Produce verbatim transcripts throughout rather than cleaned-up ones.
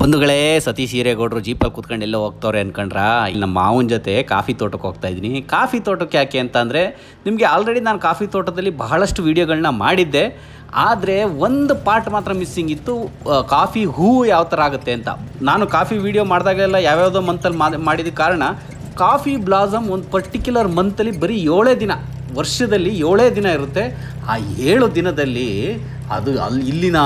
ಬಂಧುಗಳೇ, ಸತೀಶ್ ಹಿರೇಗೌಡರು ಜೀಪಲ್ಲಿ ಕೂತ್ಕೊಂಡು ಎಲ್ಲೋ ಹೋಗ್ತವ್ರೆ ಅನ್ಕೊಂಡ್ರಾ? ಇಲ್ಲಿ ನಮ್ಮ ಮಾವನ ಜೊತೆ ಕಾಫಿ ತೋಟಕ್ಕೆ ಹೋಗ್ತಾ ಇದ್ದೀನಿ. ಕಾಫಿ ತೋಟಕ್ಕೆ ಯಾಕೆ ಅಂತಂದರೆ, ನಿಮಗೆ ಆಲ್ರೆಡಿ ನಾನು ಕಾಫಿ ತೋಟದಲ್ಲಿ ಬಹಳಷ್ಟು ವೀಡಿಯೋಗಳನ್ನ ಮಾಡಿದ್ದೆ, ಆದರೆ ಒಂದು ಪಾರ್ಟ್ ಮಾತ್ರ ಮಿಸ್ಸಿಂಗ್ ಇತ್ತು, ಕಾಫಿ ಹೂವು ಯಾವ ಥರ ಆಗುತ್ತೆ ಅಂತ. ನಾನು ಕಾಫಿ ವೀಡಿಯೋ ಮಾಡಿದಾಗಲೆಲ್ಲ ಯಾವ್ಯಾವುದೋ ಮಂತಲ್ಲಿ ಮಾಡಿದ ಕಾರಣ ಕಾಫಿ ಬ್ಲಾಸಮ್ ಒಂದು ಪರ್ಟಿಕ್ಯುಲರ್ ಮಂತಲ್ಲಿ ಬರೀ ಏಳೇ ದಿನ, ವರ್ಷದಲ್ಲಿ ಏಳೇ ದಿನ ಇರುತ್ತೆ. ಆ ಏಳು ದಿನದಲ್ಲಿ ಅದು ಅಲ್ಲಿ ಇಲ್ಲಿನ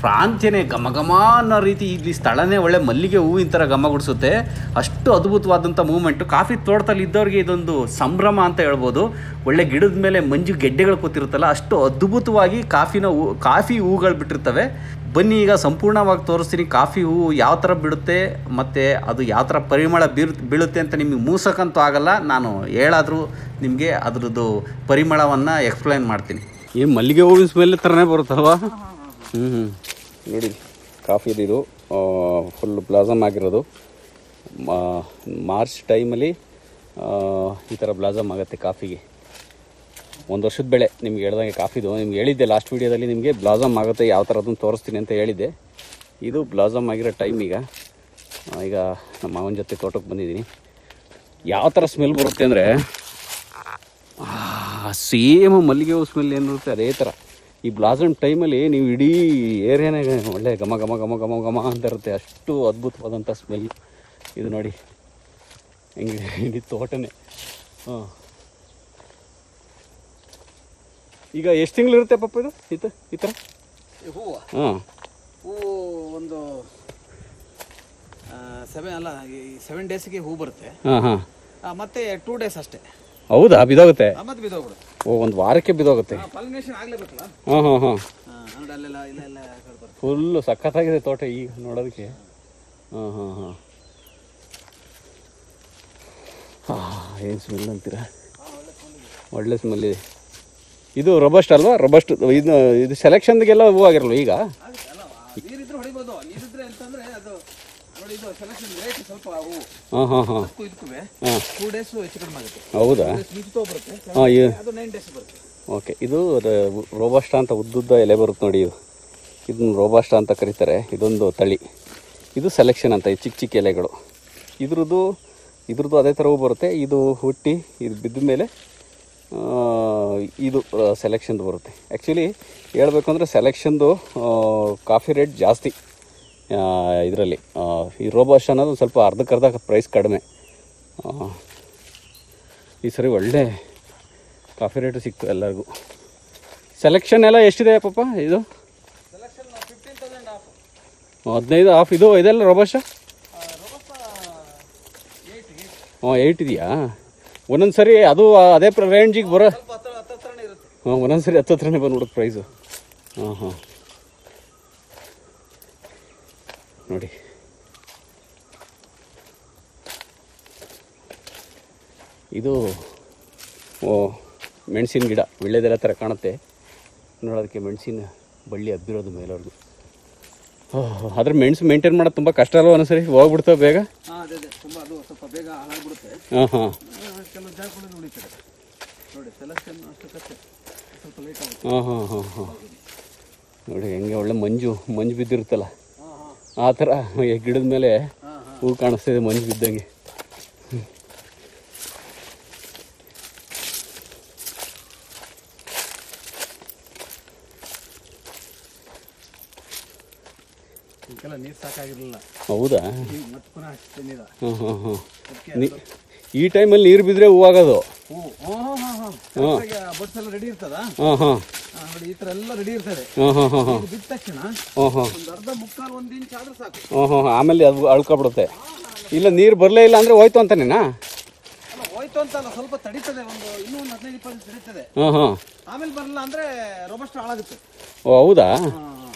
ಪ್ರಾಂತ್ಯನೇ ಘಮ ಘಮ ಅನ್ನೋ ರೀತಿ, ಇಲ್ಲಿ ಸ್ಥಳನೇ ಒಳ್ಳೆ ಮಲ್ಲಿಗೆ ಹೂವಿನ ಥರ ಘಮ ಗುಡಿಸುತ್ತೆ. ಅಷ್ಟು ಅದ್ಭುತವಾದಂಥ ಮೂಮೆಂಟು. ಕಾಫಿ ತೋಟದಲ್ಲಿ ಇದ್ದವ್ರಿಗೆ ಇದೊಂದು ಸಂಭ್ರಮ ಅಂತ ಹೇಳ್ಬೋದು. ಒಳ್ಳೆ ಗಿಡದ ಮೇಲೆ ಮಂಜು ಗೆಡ್ಡೆಗಳು ಕೂತಿರುತ್ತಲ್ಲ, ಅಷ್ಟು ಅದ್ಭುತವಾಗಿ ಕಾಫಿನ ಹೂ ಕಾಫಿ ಹೂಗಳು ಬಿಟ್ಟಿರ್ತವೆ. ಬನ್ನಿ, ಈಗ ಸಂಪೂರ್ಣವಾಗಿ ತೋರಿಸ್ತೀನಿ ಕಾಫಿ ಹೂವು ಯಾವ ಥರ ಬಿಡುತ್ತೆ ಮತ್ತು ಅದು ಯಾವ ಥರ ಪರಿಮಳ ಬೀರು ಬೀಳುತ್ತೆ ಅಂತ. ನಿಮಗೆ ಮೂಸಕ್ಕಂತೂ ಆಗಲ್ಲ, ನಾನು ಹೇಳಾದರೂ ನಿಮಗೆ ಅದರದ್ದು ಪರಿಮಳವನ್ನು ಎಕ್ಸ್ಪ್ಲೈನ್ ಮಾಡ್ತೀನಿ. ಈ ಮಲ್ಲಿಗೆ ಹೂವಿನ ಸ್ಮೆಲ್ ಥರನೇ ಬರುತ್ತಲ್ವಾ? ಹ್ಞೂ ಹ್ಞೂ ನೋಡಿ, ಕಾಫಿದು ಇದು ಫುಲ್ ಬ್ಲಾಸಮ್ ಆಗಿರೋದು. ಮಾರ್ಚ್ ಟೈಮಲ್ಲಿ ಈ ಥರ ಬ್ಲಾಸಮ್ ಆಗುತ್ತೆ ಕಾಫಿಗೆ. ಒಂದು ವರ್ಷದ ಬೆಳೆ ನಿಮ್ಗೆ ಹೇಳ್ದಂಗೆ ಕಾಫಿದು. ನಿಮ್ಗೆ ಹೇಳಿದ್ದೆ ಲಾಸ್ಟ್ ವೀಡಿಯೋದಲ್ಲಿ, ನಿಮಗೆ ಬ್ಲಾಸಮ್ ಆಗುತ್ತೆ ಯಾವ ಥರದನ್ನು ತೋರಿಸ್ತೀನಿ ಅಂತ ಹೇಳಿದ್ದೆ. ಇದು ಬ್ಲಾಸಮ್ ಆಗಿರೋ ಟೈಮ್. ಈಗ ಈಗ ನಮ್ಮ ಮಾವನ ಜೊತೆ ತೋಟಕ್ಕೆ ಬಂದಿದ್ದೀನಿ. ಯಾವ ಥರ ಸ್ಮೆಲ್ ಬರುತ್ತೆ ಅಂದರೆ, ಸೇಮ್ ಮಲ್ಲಿಗೆ ಹೂ ಸ್ಮೆಲ್ ಏನಿರುತ್ತೆ ಅದೇ ಥರ ಈ ಬ್ಲಾಸಮ್ ಟೈಮಲ್ಲಿ ನೀವು ಇಡೀ ಏರಿಯಾನೇ ಒಳ್ಳೆ ಘಮ ಘಮ ಘಮ ಘಮ ಘಮ ಅಂತ ಇರುತ್ತೆ. ಅಷ್ಟು ಅದ್ಭುತವಾದಂಥ ಸ್ಮೆಲ್ ಇದು. ನೋಡಿ ಹೆಂಗೆ ಇಡೀ ತೋಟನೇ. ಹಾಂ, ಈಗ ಎಷ್ಟು ತಿಂಗಳು ಇರುತ್ತೆ ಪಾಪ ಇದು ಈ ಥರ ಹೂವು? ಹಾಂ, ಹೂವು ಒಂದು ಸೆವೆನ್ ಅಲ್ಲ ಸೆವೆನ್ ಡೇಸಿಗೆ ಹೂ ಬರುತ್ತೆ. ಹಾಂ ಹಾಂ, ಮತ್ತೆ ಟೂ ಡೇಸ್ ಅಷ್ಟೇ. ಹೌದಾ, ಬಿದೋಗುತ್ತೆ? ಓ, ಒಂದು ವಾರಕ್ಕೆ ಬಿದೋಗುತ್ತೆ. ಹಾಂ ಹಾಂ ಹಾಂ, ಫುಲ್ಲು ಸಖತ್ತಾಗಿದೆ ತೋಟ ಈಗ ನೋಡೋದಕ್ಕೆ. ಹಾಂ ಹಾಂ ಹಾಂ ಹಾಂ ಏನು ಸ್ಮೆಲ್ ಅಂತೀರಾ? ಒಳ್ಳೆ ಸ್ಮೆಲ್ ಇದೆ. ಇದು ರೊಬಸ್ಟ್ ಅಲ್ವಾ? ರೊಬಸ್ಟ್ ಇದು ಇದು ಸೆಲೆಕ್ಷನ್ಗೆಲ್ಲ ಹೂ ಆಗಿರಲ್ಲ ಈಗ. ಹಾಂ ಹಾಂ ಹಾಂ ಹೌದಾ? ಓಕೆ, ಇದು ರೋಬಸ್ಟ ಅಂತ ಉದ್ದುದ್ದ ಎಲೆ ಬರುತ್ತೆ ನೋಡಿ. ಇದು ಇದನ್ನು ರೋಬಸ್ಟ ಅಂತ ಕರೀತಾರೆ. ಇದೊಂದು ತಳಿ. ಇದು ಸೆಲೆಕ್ಷನ್ ಅಂತ, ಚಿಕ್ಕ ಚಿಕ್ಕ ಎಲೆಗಳು. ಇದ್ರದ್ದು ಇದ್ರದ್ದು ಅದೇ ಥರ ಹೂ ಬರುತ್ತೆ. ಇದು ಹುಟ್ಟಿ ಇದು ಬಿದ್ದ ಮೇಲೆ ಇದು ಸೆಲೆಕ್ಷನ್ದು ಬರುತ್ತೆ. ಆ್ಯಕ್ಚುಲಿ ಹೇಳಬೇಕು ಅಂದರೆ ಸೆಲೆಕ್ಷನ್ದು ಕಾಫಿ ರೇಟ್ ಜಾಸ್ತಿ. ಇದರಲ್ಲಿ ಈ ರೋಬಾಸ್ಟ್ ಅನ್ನೋದು ಸ್ವಲ್ಪ ಅರ್ಧಕ್ಕರ್ಧ ಪ್ರೈಸ್ ಕಡಿಮೆ. ಈ ಸರಿ ಒಳ್ಳೆ ಕಾಫಿ ರೇಟು ಸಿಕ್ತು ಎಲ್ಲರಿಗೂ. ಸೆಲೆಕ್ಷನ್ ಎಲ್ಲ ಎಷ್ಟಿದೆ ಪಾಪ ಇದು? ಹದಿನೈದು ಆಫ್. ಇದು ಇದೆಲ್ಲ ರೋಬಾಸ್ಟ್? ಹಾಂ, ಏಯ್ಟ್ ಇದೆಯಾ? ಒಂದೊಂದು ಸರಿ ಅದು ಅದೇ ರೇಂಜಿಗೆ ಬರೋ. ಹಾಂ, ಒಂದೊಂದು ಸರಿ ಹತ್ತು ಹತ್ರನೇ ಬಂದ್ಬಿಡುತ್ತೆ ಪ್ರೈಸು. ಹಾಂ ಹಾಂ ನೋಡಿ, ಇದು ಓ ಮೆಣಸಿನ ಗಿಡ. ಒಳ್ಳೆದೆಲ್ಲ ಥರ ಕಾಣುತ್ತೆ ನೋಡೋದಕ್ಕೆ. ಮೆಣಸಿನ ಬಳ್ಳಿ ಹಬ್ಬಿರೋದು ಮೇಲವ್ರದ್ದು. ಓಹ್, ಆದರೆ ಮೆಣಸು ಮೇಂಟೈನ್ ಮಾಡೋದು ತುಂಬ ಕಷ್ಟ ಅಲ್ವ? ಒಂದ್ಸರಿ ಹೋಗ್ಬಿಡ್ತಾವೆ ಬೇಗ. ಹಾಂ ಹಾಂ ಹಾಂ ಹಾಂ ಹಾಂ ಹಾಂ ನೋಡಿ ಹೆಂಗೆ ಒಳ್ಳೆ ಮಂಜು ಮಂಜು ಬಿದ್ದಿರುತ್ತಲ್ಲ ಆ ಥರ ಗಿಡದ ಮೇಲೆ ಹೂ ಕಾಣಿಸ್ತಿದೆ ಮಂಜು ಬಿದ್ದಂಗೆ. ನೀರು ಸಾಕಾಗಿರಲಿಲ್ಲ. ಹೌದಾ? ಹಾಂ ಹಾಂ ಹಾಂ ಈ ಟೈಮಲ್ಲಿ ನೀರು ಬಿದ್ದರೆ ಹೂ ಆಗೋದು. ಹಾಂ ಹಾಂ ಈ ಥರ ಎಲ್ಲ ರೆಡಿ ಇರ್ತದೆ. ಬಿದ್ದ ತಕ್ಷಣ ಅರ್ಧ ಮುಕ್ಕಾಲು ಒಂದು ಇಂಚ್ ಆದರೂ ಸಾಕು. ಹ್ಞೂ ಹ್ಞೂ ಆಮೇಲೆ ಅದು ಅಳ್ಕೊಬಿಡುತ್ತೆ. ಇಲ್ಲ ನೀರು ಬರಲೇ ಇಲ್ಲ ಅಂದರೆ ಹೋಯ್ತು ಅಂತಾನೇನಾ? ಹೋಯ್ತು ಅಂತ ಅಲ್ಲ, ಸ್ವಲ್ಪ ತಡೀತದೆ, ಒಂದು ಇನ್ನೂ ಒಂದು ಹದಿನೈದು ಇಪ್ಪತ್ತು ತಡೀತದೆ. ಹಾಂ ಹಾಂ ಆಮೇಲೆ ಬರಲ್ಲ ಅಂದರೆ ರೋಬಸ್ಟ್ ಹಾಳಾಗುತ್ತೆ. ಓ ಹೌದಾ?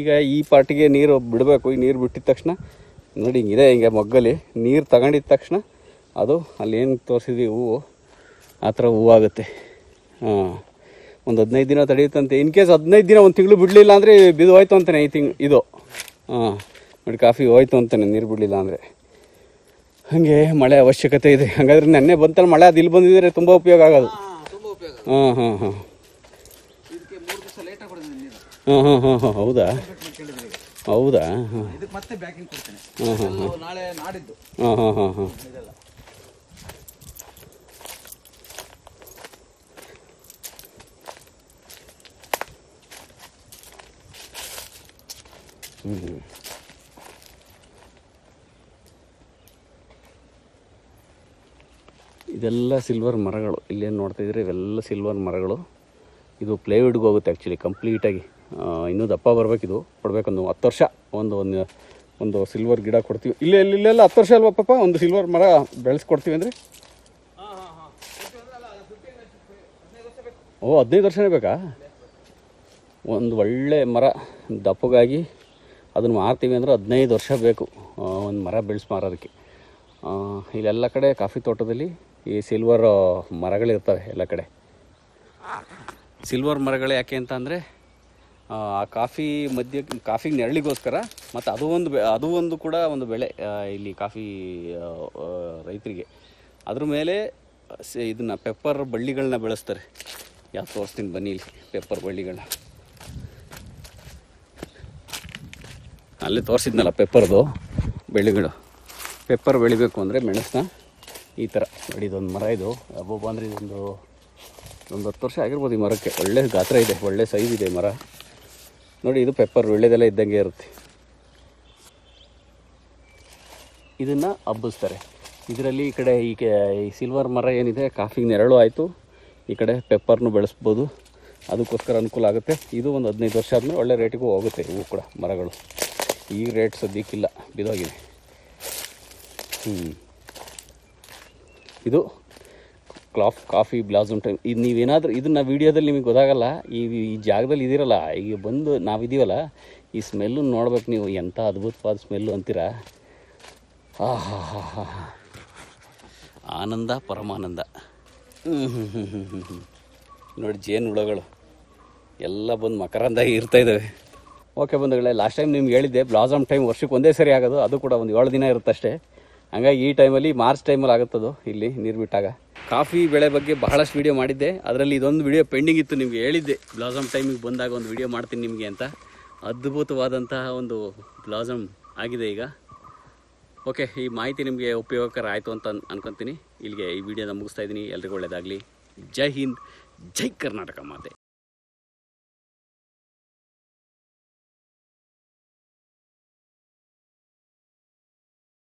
ಈಗ ಈ ಪಾಟಿಗೆ ನೀರು ಬಿಡಬೇಕು. ಈ ನೀರು ಬಿಟ್ಟಿದ ತಕ್ಷಣ ನೋಡಿ ಹಿಂಗಿದೆ, ಹಿಂಗೆ ಮೊಗ್ಗಲ್ಲಿ ನೀರು ತಗೊಂಡಿದ್ದ ತಕ್ಷಣ ಅದು ಅಲ್ಲೇನು ತೋರಿಸಿದ್ವಿ ಹೂವು ಆ ಥರ ಹೂವಾಗುತ್ತೆ. ಹಾಂ, ಒಂದು ಹದಿನೈದು ದಿನ ತಡೆಯುತ್ತಂತೆ. ಇನ್ ಕೇಸ್ ಹದಿನೈದು ದಿನ ಒಂದು ತಿಂಗಳು ಬಿಡಲಿಲ್ಲ ಅಂದರೆ ಬಿದ್ದು ಹೋಯ್ತು ಅಂತಾನೆ ಈ ತಿಂಗ್ ಇದು. ಹಾಂ ನೋಡಿ, ಕಾಫಿ ಹೋಯ್ತು ಅಂತಾನೆ ನೀರು ಬಿಡಲಿಲ್ಲ ಅಂದರೆ. ಹಾಗೆ ಮಳೆ ಅವಶ್ಯಕತೆ ಇದೆ. ಹಾಗಾದ್ರೆ ನೆನ್ನೆ ಬಂತಲ್ಲ ಮಳೆ, ಅದು ಇಲ್ಲಿ ಬಂದಿದ್ದರೆ ತುಂಬ ಉಪಯೋಗ ಆಗೋದು. ಹಾಂ ಹಾಂ ಹಾಂ ಹಾಂ ಹಾಂ ಹಾಂ ಹಾಂ ಹೌದಾ ಹೌದಾ ಹಾಂ ಹಾಂ ಹಾಂ ಹಾಂ ಹಾಂ ಹಾಂ ಹಾಂ ಹ್ಞೂ ಇದೆಲ್ಲ ಸಿಲ್ವರ್ ಮರಗಳು. ಇಲ್ಲೇನು ನೋಡ್ತಾಯಿದ್ರೆ ಇವೆಲ್ಲ ಸಿಲ್ವರ್ ಮರಗಳು. ಇದು ಪ್ಲೇವುಡ್ಗೆ ಹೋಗುತ್ತೆ ಆ್ಯಕ್ಚುಲಿ ಕಂಪ್ಲೀಟಾಗಿ. ಇನ್ನೂ ದಪ್ಪ ಬರಬೇಕಿದು, ಕೊಡಬೇಕಂದು ಹತ್ತು ವರ್ಷ ಒಂದು ಒಂದು ಒಂದು ಸಿಲ್ವರ್ ಗಿಡ ಕೊಡ್ತೀವಿ. ಇಲ್ಲೇ ಇಲ್ಲೆಲ್ಲ ಹತ್ತು ವರ್ಷ ಅಲ್ವಾ ಪಾಪ ಒಂದು ಸಿಲ್ವರ್ ಮರ ಬೆಳೆಸ್ಕೊಡ್ತೀವಿ ಅಂದರೆ. ಓ, ಹದಿನೈದು ವರ್ಷನೇ ಬೇಕಾ? ಒಂದು ಒಳ್ಳೆ ಮರ ದಪ್ಪಗಾಗಿ ಅದನ್ನು ಮಾರ್ತೀವಿ ಅಂದರೆ ಹದಿನೈದು ವರ್ಷ ಬೇಕು ಒಂದು ಮರ ಬೆಳೆಸಿ ಮಾರೋದಕ್ಕೆ. ಇಲ್ಲೆಲ್ಲ ಕಡೆ ಕಾಫಿ ತೋಟದಲ್ಲಿ ಈ ಸಿಲ್ವರ್ ಮರಗಳಿರ್ತವೆ. ಎಲ್ಲ ಕಡೆ ಸಿಲ್ವರ್ ಮರಗಳು ಯಾಕೆ ಅಂತ ಅಂದರೆ ಆ ಕಾಫಿ ಮಧ್ಯ ಕಾಫಿ ನೆರಳಿಗೋಸ್ಕರ. ಮತ್ತು ಅದು ಒಂದು ಅದು ಒಂದು ಕೂಡ ಒಂದು ಬೆಳೆ ಇಲ್ಲಿ ಕಾಫಿ ರೈತರಿಗೆ. ಅದ್ರ ಮೇಲೆ ಇದನ್ನು ಪೆಪ್ಪರ್ ಬಳ್ಳಿಗಳನ್ನ ಬೆಳೆಸ್ತಾರೆ. ಯಾವ ತೋರಿಸ್ತೀನಿ ಬನ್ನಿ ಇಲ್ಲಿ ಪೆಪ್ಪರ್ ಬಳ್ಳಿಗಳನ್ನ. ಅಲ್ಲೇ ತೋರಿಸಿದ್ನಲ್ಲ ಪೆಪ್ಪರ್ದು ಬೆಳೆಗಳು. ಪೆಪ್ಪರ್ ಬೆಳಿಬೇಕು ಅಂದರೆ ಮೆಣಸನ್ನ ಈ ಥರ ನೋಡಿ. ಇದೊಂದು ಮರ, ಇದು ಒಬ್ಬೊಬ್ಬ ಅಂದರೆ ಇದೊಂದು ಒಂದು ಹತ್ತು ವರ್ಷ ಆಗಿರ್ಬೋದು ಈ ಮರಕ್ಕೆ. ಒಳ್ಳೆ ಗಾತ್ರ ಇದೆ, ಒಳ್ಳೆ ಸೈಜ್ ಇದೆ ಮರ. ನೋಡಿ, ಇದು ಪೆಪ್ಪರ್ ಒಳ್ಳೆದೆಲ್ಲ ಇದ್ದಂಗೆ ಇರುತ್ತೆ. ಇದನ್ನು ಹಬ್ಬಿಸ್ತಾರೆ ಇದರಲ್ಲಿ. ಈ ಕಡೆ ಈ ಈ ಸಿಲ್ವರ್ ಮರ ಏನಿದೆ ಕಾಫಿಗೆ ನೆರಳು ಆಯಿತು, ಈ ಕಡೆ ಪೆಪ್ಪರ್ನು ಬೆಳೆಸ್ಬೋದು, ಅದಕ್ಕೋಸ್ಕರ ಅನುಕೂಲ ಆಗುತ್ತೆ. ಇದು ಒಂದು ಹದಿನೈದು ವರ್ಷ ಆದಮೇಲೆ ಒಳ್ಳೆ ರೇಟಿಗೂ ಹೋಗುತ್ತೆ ಇವು ಕೂಡ ಮರಗಳು. ಈ ರೇಟ್ ಸದ್ಯಕ್ಕಿಲ್ಲ, ಬಿದೋಗಿದೆ. ಹ್ಞೂ, ಇದು ಕ್ಲಾಫ್ ಕಾಫಿ ಬ್ಲಾಸಮ್ ಟೈಮ್. ಇದು ನೀವೇನಾದರೂ ಇದನ್ನ ವೀಡಿಯೋದಲ್ಲಿ ನಿಮಗೆ ಗೊತ್ತಾಗಲ್ಲ, ಈ ಈ ಜಾಗದಲ್ಲಿ ಇದ್ದೀರಲ್ಲ, ಈಗ ಬಂದು ನಾವಿದ್ದೀವಲ್ಲ, ಈ ಸ್ಮೆಲ್ಲು ನೋಡ್ಬೇಕು ನೀವು, ಎಂಥ ಅದ್ಭುತವಾದ ಸ್ಮೆಲ್ಲು ಅಂತೀರಾ. ಆ ಹಾ ಹಾ ಹಾ ಹಾ ಆನಂದ ಪರಮಾನಂದ. ಹ್ಞೂ ಹ್ಞೂ ಹ್ಞೂ ಹ್ಞೂ ಹ್ಞೂ ಹ್ಞೂ ನೋಡಿ, ಜೇನು ಹುಳಗಳು ಎಲ್ಲ ಬಂದು ಮಕರಂದಾಗಿ ಇರ್ತಾಯಿದ್ದಾವೆ. ಓಕೆ ಬಂಧುಗಳೇ, ಲಾಸ್ಟ್ ಟೈಮ್ ನಿಮ್ಗೆ ಹೇಳಿದ್ದೆ ಬ್ಲಾಸಮ್ ಟೈಮ್ ವರ್ಷಕ್ಕೆ ಒಂದೇ ಸರಿ ಆಗೋದು, ಅದು ಕೂಡ ಒಂದು ಏಳು ದಿನ ಇರುತ್ತಷ್ಟೇ. ಹಂಗಾಗಿ ಈ ಟೈಮಲ್ಲಿ ಮಾರ್ಚ್ ಟೈಮಲ್ಲಿ ಆಗುತ್ತದು ಇಲ್ಲಿ ನೀರು ಬಿಟ್ಟಾಗ. ಕಾಫಿ ಬೆಳೆ ಬಗ್ಗೆ ಬಹಳಷ್ಟು ವೀಡಿಯೋ ಮಾಡಿದ್ದೆ, ಅದರಲ್ಲಿ ಇದೊಂದು ವೀಡಿಯೋ ಪೆಂಡಿಂಗ್ ಇತ್ತು. ನಿಮಗೆ ಹೇಳಿದ್ದೆ ಬ್ಲಾಸಮ್ ಟೈಮಿಗೆ ಬಂದಾಗ ಒಂದು ವೀಡಿಯೋ ಮಾಡ್ತೀನಿ ನಿಮಗೆ ಅಂತ. ಅದ್ಭುತವಾದಂತಹ ಒಂದು ಬ್ಲಾಸಮ್ ಆಗಿದೆ ಈಗ. ಓಕೆ, ಈ ಮಾಹಿತಿ ನಿಮಗೆ ಉಪಯೋಗಕರ ಆಯಿತು ಅಂತ ಅನ್ಕೊತೀನಿ. ಇಲ್ಲಿಗೆ ಈ ವಿಡಿಯೋನ ಮುಗಿಸ್ತಾ ಇದ್ದೀನಿ. ಎಲ್ರಿಗೂ ಒಳ್ಳೆಯದಾಗಲಿ. ಜೈ ಹಿಂದ್, ಜೈ ಕರ್ನಾಟಕ ಮಾತೆ.